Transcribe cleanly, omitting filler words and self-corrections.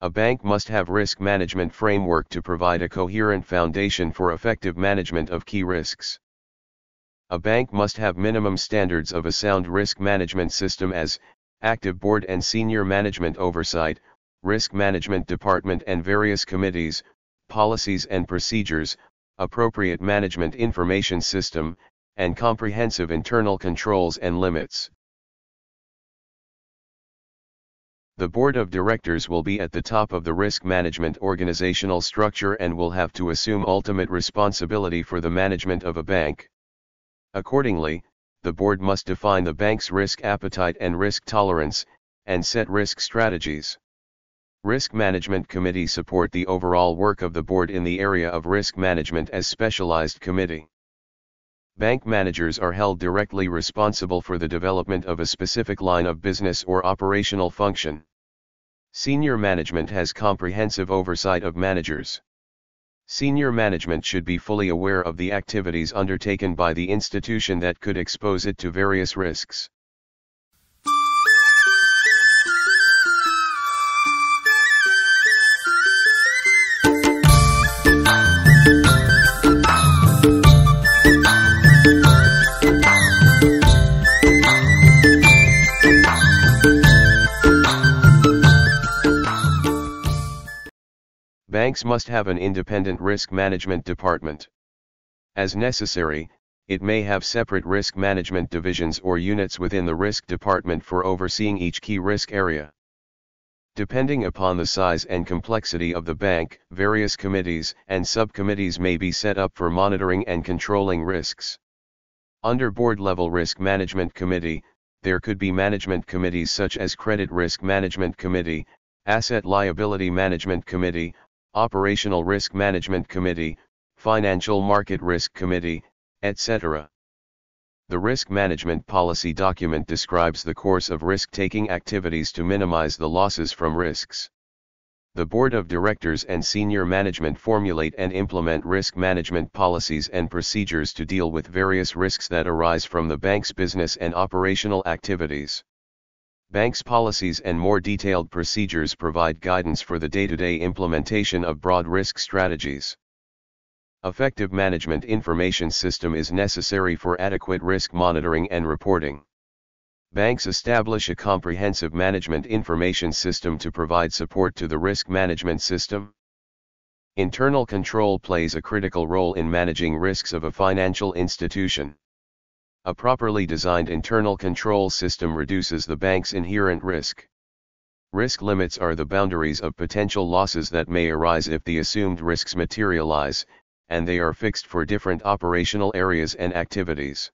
A bank must have risk management framework to provide a coherent foundation for effective management of key risks. A bank must have minimum standards of a sound risk management system as active board and senior management oversight, risk management department and various committees, policies and procedures, appropriate management information system, and comprehensive internal controls and limits. The board of directors will be at the top of the risk management organizational structure and will have to assume ultimate responsibility for the management of a bank. Accordingly, the board must define the bank's risk appetite and risk tolerance, and set risk strategies. Risk management committees support the overall work of the board in the area of risk management as specialized committee. Bank managers are held directly responsible for the development of a specific line of business or operational function. Senior management has comprehensive oversight of managers. Senior management should be fully aware of the activities undertaken by the institution that could expose it to various risks. Banks must have an independent risk management department. As necessary, it may have separate risk management divisions or units within the risk department for overseeing each key risk area. Depending upon the size and complexity of the bank, various committees and subcommittees may be set up for monitoring and controlling risks. Under board-level risk management committee, there could be management committees such as Credit Risk Management Committee, Asset Liability Management Committee, Operational Risk Management Committee, Financial Market Risk Committee, etc. The risk management policy document describes the course of risk-taking activities to minimize the losses from risks. The board of directors and senior management formulate and implement risk management policies and procedures to deal with various risks that arise from the bank's business and operational activities. Banks' policies and more detailed procedures provide guidance for the day-to-day implementation of broad risk strategies. Effective management information system is necessary for adequate risk monitoring and reporting. Banks establish a comprehensive management information system to provide support to the risk management system. Internal control plays a critical role in managing risks of a financial institution. A properly designed internal control system reduces the bank's inherent risk. Risk limits are the boundaries of potential losses that may arise if the assumed risks materialize, and they are fixed for different operational areas and activities.